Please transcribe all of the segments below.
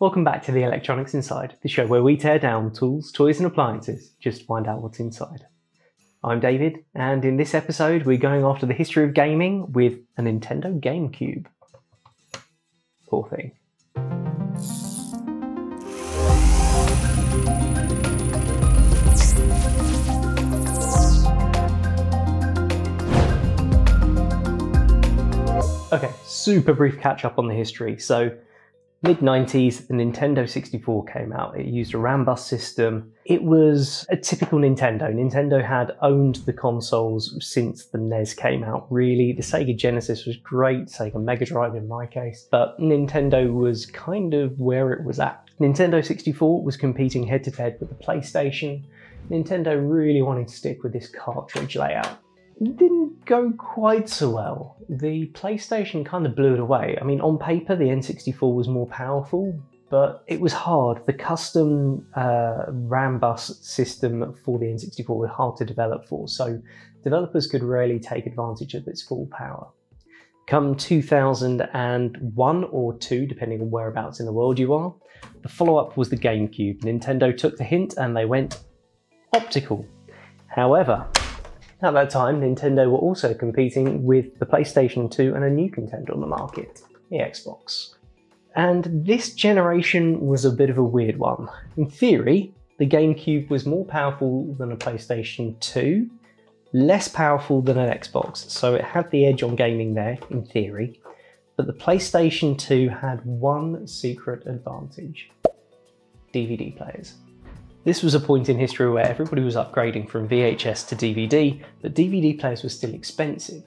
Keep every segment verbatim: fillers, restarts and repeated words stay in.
Welcome back to the Electronics Inside, the show where we tear down tools, toys and appliances just to find out what's inside. I'm David, and in this episode we're going after the history of gaming with a Nintendo GameCube. Poor thing. Okay, super brief catch up on the history. So mid nineties, the Nintendo sixty-four came out. It used a RAM bus system. It was a typical Nintendo. Nintendo had owned the consoles since the N E S came out, really. The Sega Genesis was great, Sega Mega Drive in my case, but Nintendo was kind of where it was at. Nintendo sixty-four was competing head-to-head with the PlayStation. Nintendo really wanted to stick with this cartridge layout. Didn't go quite so well. The PlayStation kind of blew it away. I mean, on paper, the N sixty-four was more powerful, but it was hard. The custom uh, RAM bus system for the N sixty-four was hard to develop for, so developers could rarely take advantage of its full power. Come two thousand one or two, depending on whereabouts in the world you are, the follow-up was the GameCube. Nintendo took the hint and they went optical. However, at that time, Nintendo were also competing with the PlayStation two and a new contender on the market, the Xbox. And this generation was a bit of a weird one. In theory, the GameCube was more powerful than a PlayStation two, less powerful than an Xbox, so it had the edge on gaming there, in theory. But the PlayStation two had one secret advantage: D V D players. This was a point in history where everybody was upgrading from V H S to D V D, but D V D players were still expensive.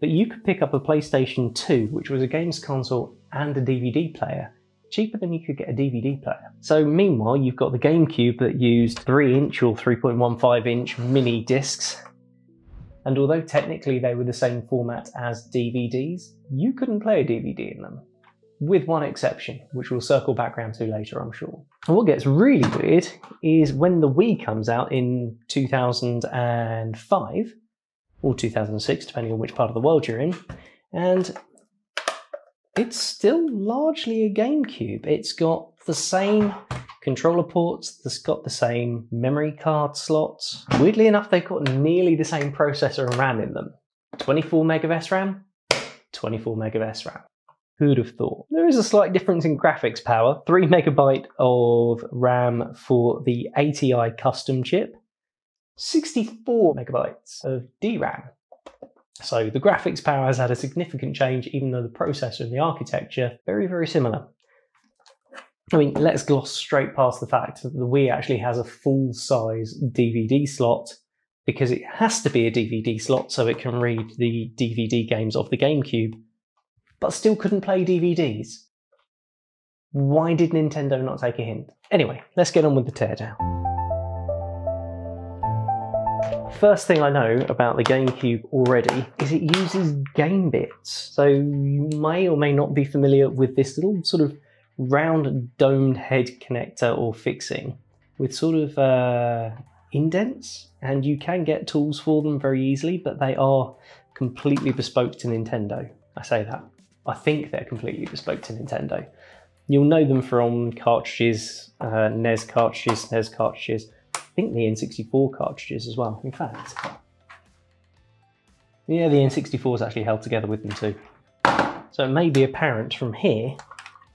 But you could pick up a PlayStation two, which was a games console and a D V D player, cheaper than you could get a D V D player. So meanwhile, you've got the GameCube that used three inch or three point one five inch mini discs. And although technically they were the same format as D V Ds, you couldn't play a D V D in them. With one exception, which we'll circle back around to later, I'm sure. And what gets really weird is when the Wii comes out in two thousand five, or two thousand six, depending on which part of the world you're in, and it's still largely a GameCube. It's got the same controller ports, it's got the same memory card slots. Weirdly enough, they've got nearly the same processor and RAM in them. twenty-four meg of S RAM, twenty-four meg of S RAM. Who'd have thought? There is a slight difference in graphics power. three megabyte of RAM for the A T I custom chip, sixty-four megabytes of D RAM. So the graphics power has had a significant change, even though the processor and the architecture, very, very similar. I mean, let's gloss straight past the fact that the Wii actually has a full-size D V D slot, because it has to be a D V D slot so it can read the D V D games of the GameCube, but still couldn't play D V Ds. Why did Nintendo not take a hint? Anyway, let's get on with the teardown. First thing I know about the GameCube already is it uses game bits. So you may or may not be familiar with this little sort of round domed head connector or fixing with sort of uh, indents, and you can get tools for them very easily, but they are completely bespoke to Nintendo. I say that. I think they're completely bespoke to Nintendo. You'll know them from cartridges, uh, N E S cartridges, N E S cartridges, I think the N sixty-four cartridges as well. In fact, yeah, the N sixty-four is actually held together with them too. So it may be apparent from here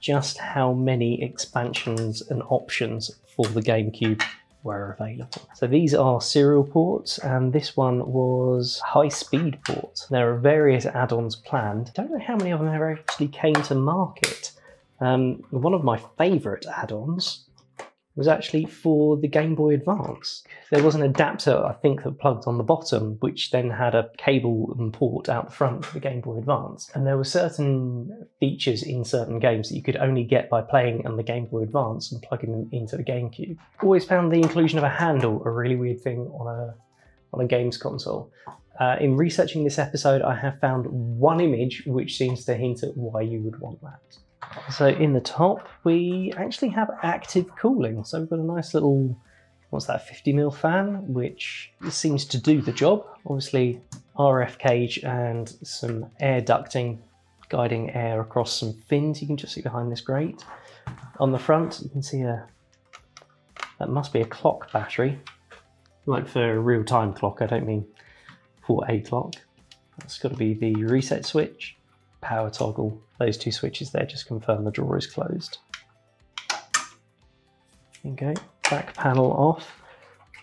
just how many expansions and options for the GameCube were available. So these are serial ports, and this one was high-speed port. There are various add-ons planned. Don't know how many of them ever actually came to market. Um, one of my favourite add-ons was actually for the Game Boy Advance. There was an adapter, I think, that plugged on the bottom, which then had a cable and port out the front for the Game Boy Advance. And there were certain features in certain games that you could only get by playing on the Game Boy Advance and plugging them into the GameCube. Always found the inclusion of a handle a really weird thing on a, on a games console. Uh, in researching this episode, I have found one image which seems to hint at why you would want that. So in the top, we actually have active cooling. So we've got a nice little, what's that, fifty mil fan, which seems to do the job. Obviously, R F cage and some air ducting, guiding air across some fins you can just see behind this grate. On the front, you can see a, that must be a clock battery. Like for a real time clock, I don't mean for a clock. That's got to be the reset switch, power toggle. Those two switches there just confirm the drawer is closed. Okay, back panel off.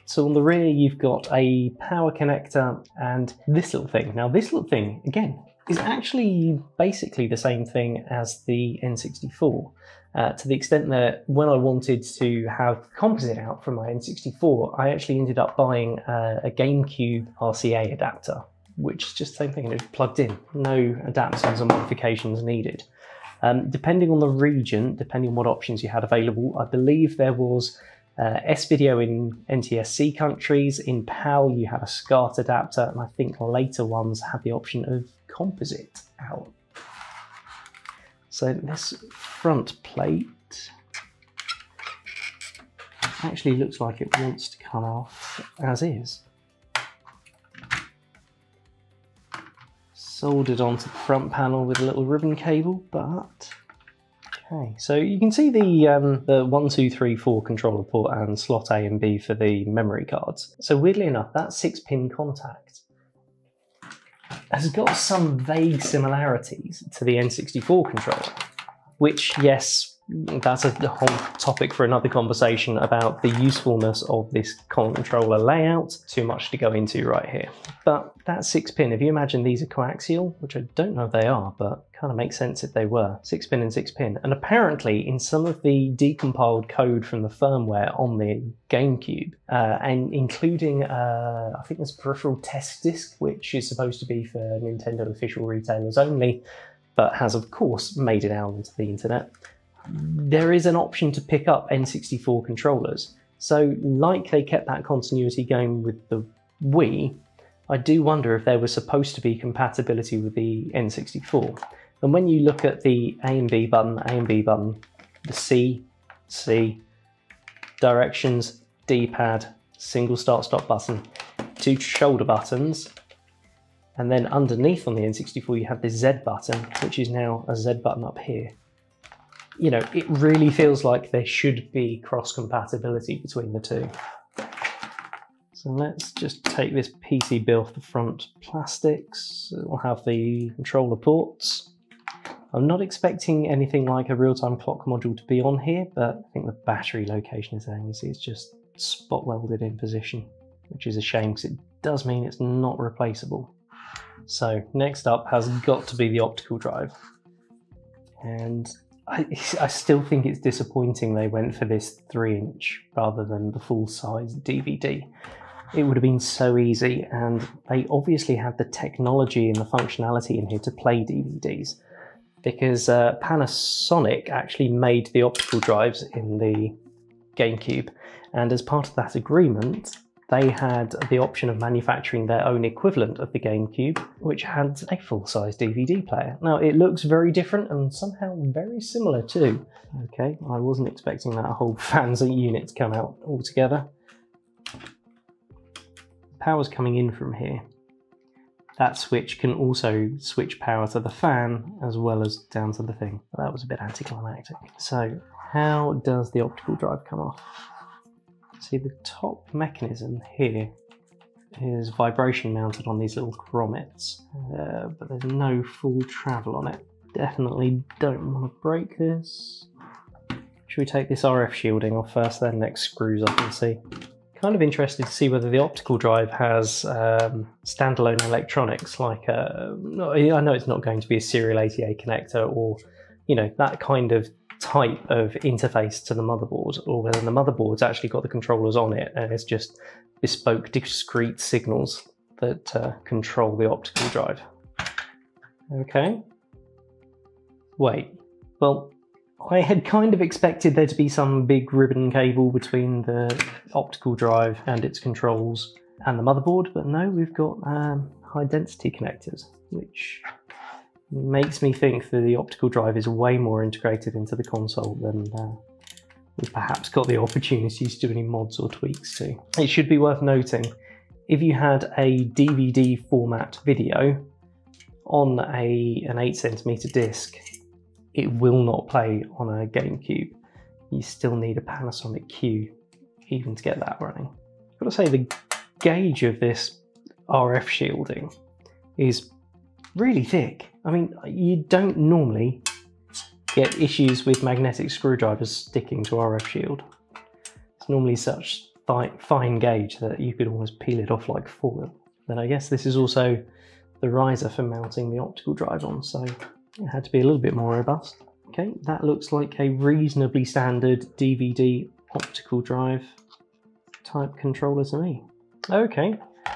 So on the rear, you've got a power connector and this little thing. Now this little thing, again, is actually basically the same thing as the N sixty-four, uh, to the extent that when I wanted to have composite out from my N sixty-four, I actually ended up buying a, a GameCube R C A adapter, which is just the same thing, and it's plugged in. No adapters or modifications needed. Um, depending on the region, depending on what options you had available, I believe there was uh, S-Video in N T S C countries, in PAL you had a SCART adapter, and I think later ones had the option of composite out. So this front plate actually looks like it wants to come off as is. Soldered onto the front panel with a little ribbon cable, but okay. So you can see the um, the one, two, three, four controller port and slot A and B for the memory cards. So weirdly enough, that six-pin contact has got some vague similarities to the N sixty-four controller, which, yes, that's a whole topic for another conversation about the usefulness of this controller layout. Too much to go into right here. But that six pin, if you imagine these are coaxial, which I don't know if they are, but kind of makes sense if they were, six pin and six pin. And apparently in some of the decompiled code from the firmware on the GameCube, uh, and including, uh, I think there's peripheral test disc, which is supposed to be for Nintendo official retailers only, but has of course made it out onto the internet. There is an option to pick up N sixty-four controllers. So like they kept that continuity going with the Wii, I do wonder if there was supposed to be compatibility with the N sixty-four. And when you look at the A and B button, A and B button, the C, C, directions, D-pad, single start stop button, two shoulder buttons, and then underneath on the N sixty-four you have this Z button, which is now a Z button up here. You know, it really feels like there should be cross-compatibility between the two. So let's just take this P C B off the front plastics. It'll have the controller ports. I'm not expecting anything like a real-time clock module to be on here, but I think the battery location is there. You see it's just spot welded in position, which is a shame because it does mean it's not replaceable. So next up has got to be the optical drive. And I, I still think it's disappointing they went for this three inch rather than the full-size D V D. It would have been so easy, and they obviously had the technology and the functionality in here to play D V Ds, because uh, Panasonic actually made the optical drives in the GameCube, and as part of that agreement they had the option of manufacturing their own equivalent of the GameCube, which had a full-size D V D player. Now, it looks very different and somehow very similar too. Okay, I wasn't expecting that whole fancy unit to come out altogether. Power's coming in from here. That switch can also switch power to the fan as well as down to the thing. That was a bit anticlimactic. So, how does the optical drive come off? See, the top mechanism here is vibration mounted on these little grommets, uh, but there's no full travel on it. Definitely don't want to break this. Should we take this R F shielding off first, then next screws up and see? Kind of interested to see whether the optical drive has um, standalone electronics, like a, I know it's not going to be a serial A T A connector or, you know, that kind of type of interface to the motherboard, or whether the motherboard's actually got the controllers on it and it's just bespoke discrete signals that uh, control the optical drive. Okay. Wait, well, I had kind of expected there to be some big ribbon cable between the optical drive and its controls and the motherboard, but no, we've got um, high density connectors, which makes me think that the optical drive is way more integrated into the console than uh, we've perhaps got the opportunities to do any mods or tweaks to. It should be worth noting, if you had a D V D format video on a, an eight centimeter disc, it will not play on a GameCube. You still need a Panasonic Q even to get that running. I've got to say, the gauge of this R F shielding is really thick. I mean, you don't normally get issues with magnetic screwdrivers sticking to R F shield. It's normally such fine gauge that you could almost peel it off like foil. Then I guess this is also the riser for mounting the optical drive on, so it had to be a little bit more robust. Okay, that looks like a reasonably standard D V D optical drive type controller to me. Okay,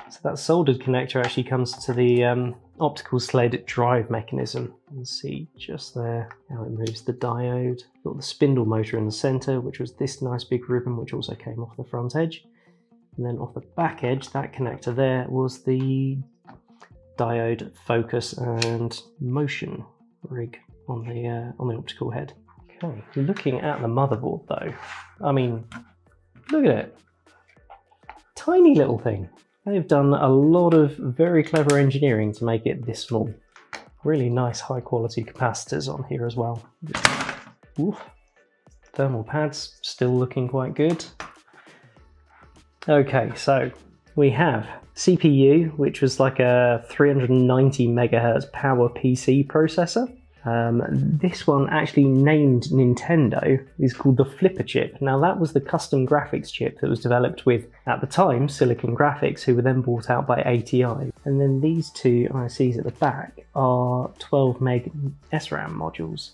so that soldered connector actually comes to the um, optical sled drive mechanism. You can see just there how it moves the diode. Got the spindle motor in the center, which was this nice big ribbon, which also came off the front edge. And then off the back edge, that connector there was the diode focus and motion rig on the uh, on the optical head. Okay, looking at the motherboard though, I mean, look at it. Tiny little thing. They've done a lot of very clever engineering to make it this small. Really nice high quality capacitors on here as well. Oof. Thermal pads still looking quite good. Okay, so we have C P U, which was like a three hundred ninety megahertz PowerPC processor. Um, this one, actually named Nintendo, is called the Flipper chip. Now that was the custom graphics chip that was developed with, at the time, Silicon Graphics, who were then bought out by A T I. And then these two I Cs at the back are twelve meg S RAM modules.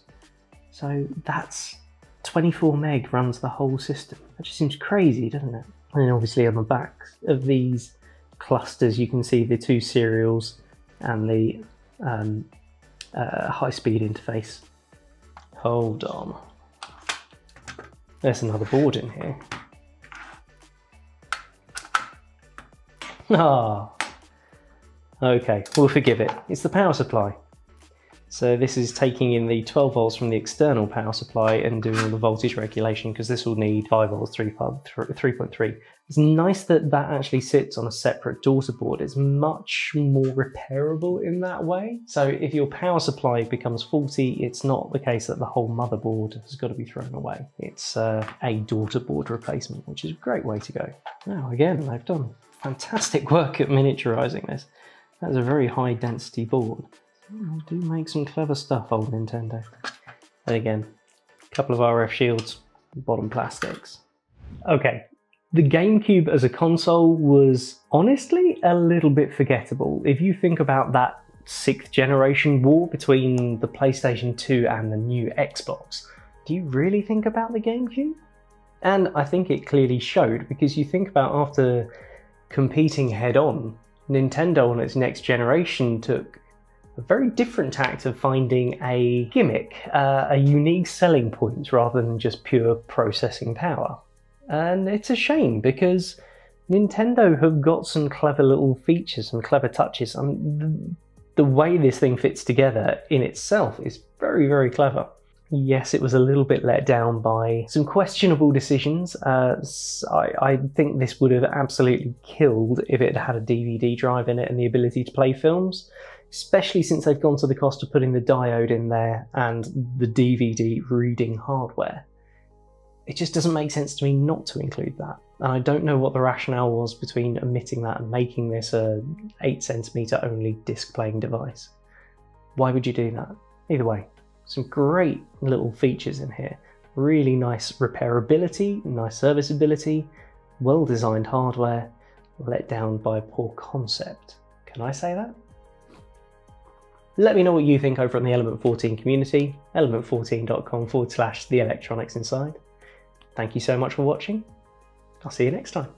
So that's twenty-four meg runs the whole system. That just seems crazy, doesn't it? And then obviously on the back of these clusters, you can see the two serials and the um, Uh, high-speed interface. Hold on. There's another board in here. Ah. Okay, we'll forgive it. It's the power supply. So this is taking in the twelve volts from the external power supply and doing all the voltage regulation, because this will need five volts, three point three. It's nice that that actually sits on a separate daughter board. It's much more repairable in that way. So if your power supply becomes faulty, it's not the case that the whole motherboard has got to be thrown away. It's uh, a daughter board replacement, which is a great way to go. Now again, they've done fantastic work at miniaturizing this. That's a very high density board. Ooh, do make some clever stuff, old Nintendo. And again, a couple of R F shields, bottom plastics. Okay, the GameCube as a console was honestly a little bit forgettable. If you think about that sixth generation war between the PlayStation two and the new Xbox, do you really think about the GameCube? And I think it clearly showed, because you think about after competing head-on, Nintendo on its next generation took a very different tact of finding a gimmick, uh, a unique selling point, rather than just pure processing power. And it's a shame, because Nintendo have got some clever little features and clever touches. I mean, the, the way this thing fits together in itself is very, very clever. Yes, it was a little bit let down by some questionable decisions. Uh, I, I think this would have absolutely killed if it had a D V D drive in it and the ability to play films, especially since they've gone to the cost of putting the diode in there and the D V D reading hardware. It just doesn't make sense to me not to include that. And I don't know what the rationale was between omitting that and making this a eight centimeter only disc playing device. Why would you do that? Either way, some great little features in here. Really nice repairability, nice serviceability, well-designed hardware, let down by poor concept. Can I say that? Let me know what you think over on the Element fourteen community, element fourteen dot com forward slash the electronics inside. Thank you so much for watching. I'll see you next time.